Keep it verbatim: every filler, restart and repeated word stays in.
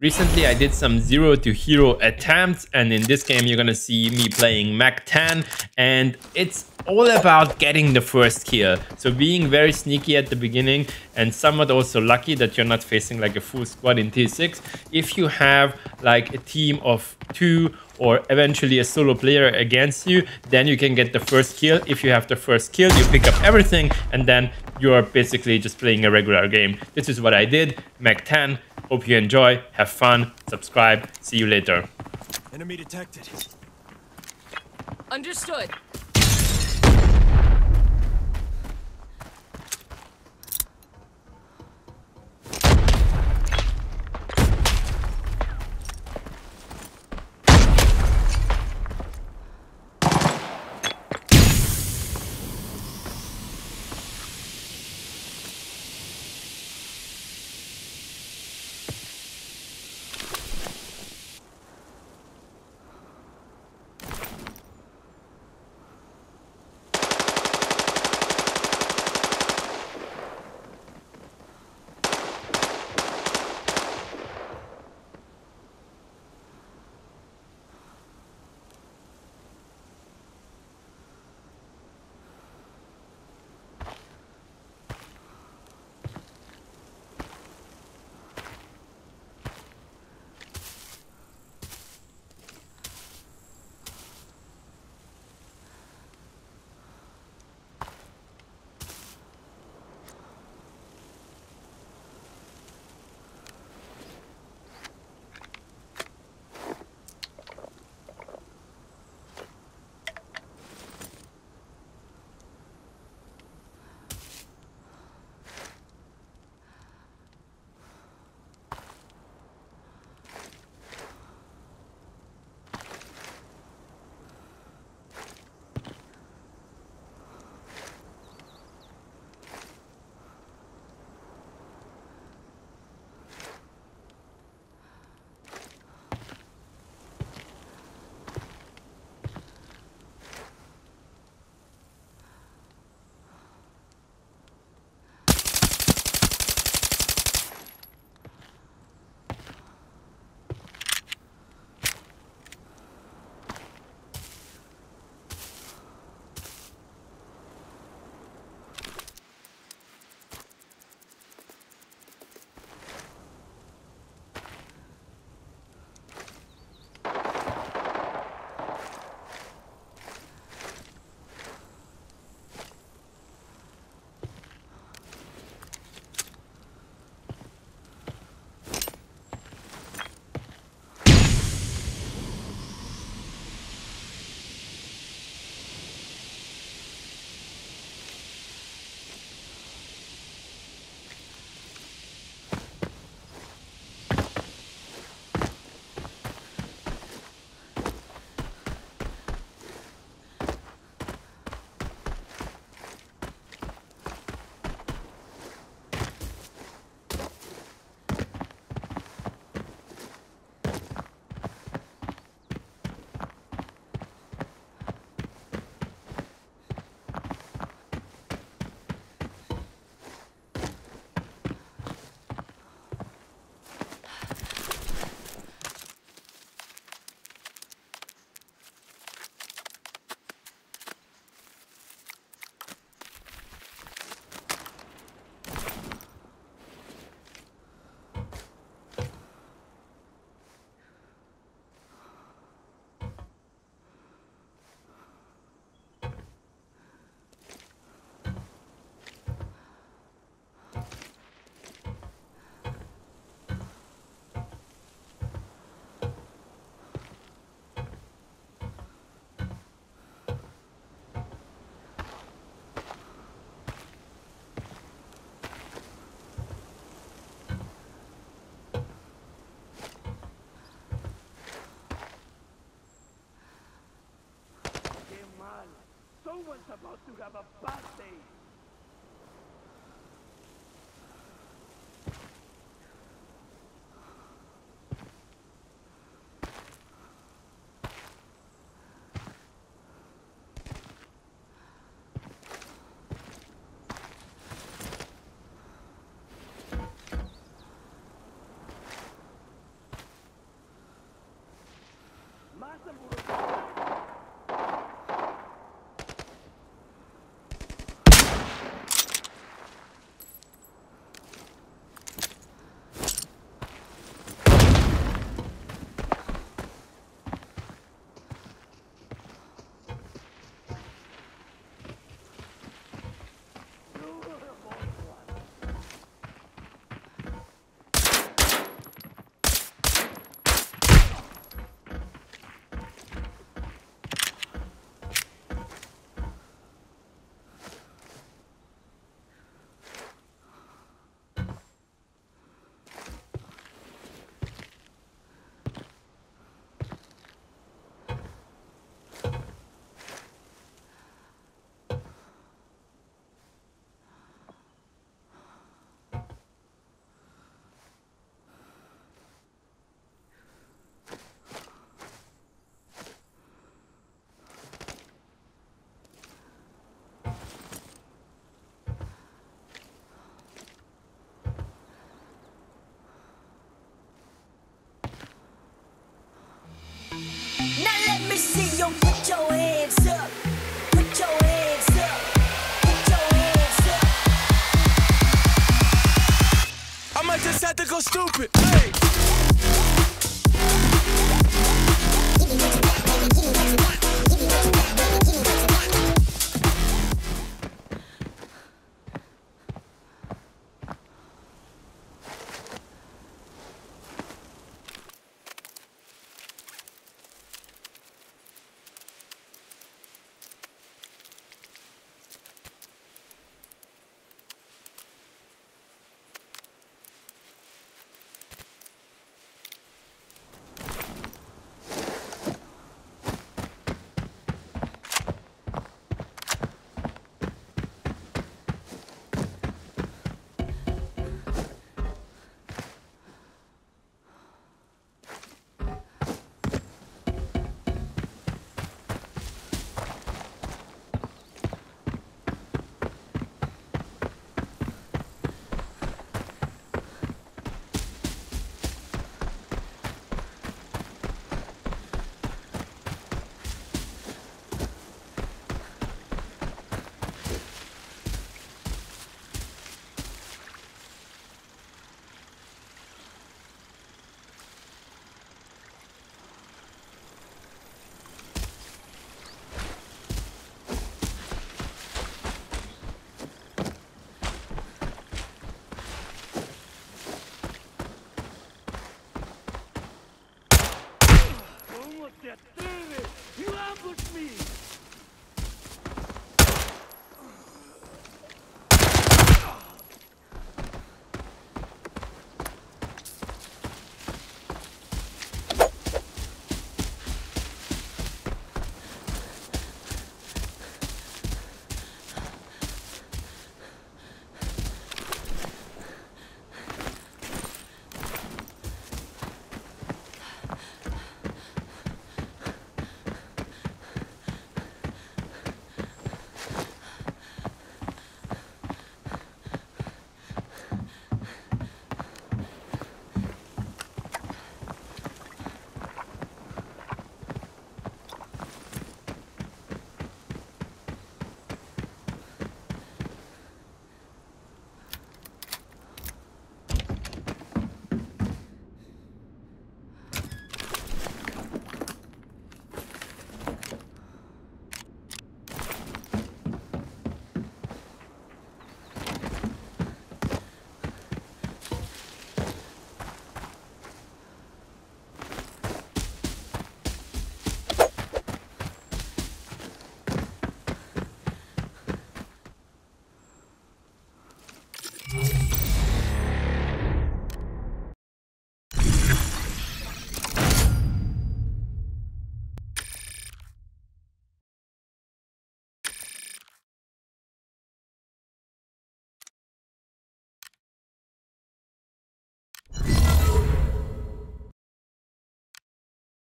Recently, I did some zero to hero attempts, and in this game, you're gonna see me playing Mac ten, and it's all about getting the first kill. So being very sneaky at the beginning, and somewhat also lucky that you're not facing like a full squad in tier six. If you have like a team of two or eventually a solo player against you, then you can get the first kill. If you have the first kill, you pick up everything, and then you're basically just playing a regular game. This is what I did, Mac ten. Hope you enjoy, have fun, subscribe, see you later. Enemy detected. Understood. Someone's about to have a bad day. See you put your hands up, put your hands up, put your hands up. I might just have to go stupid. Hey. That damn it! You ambushed me!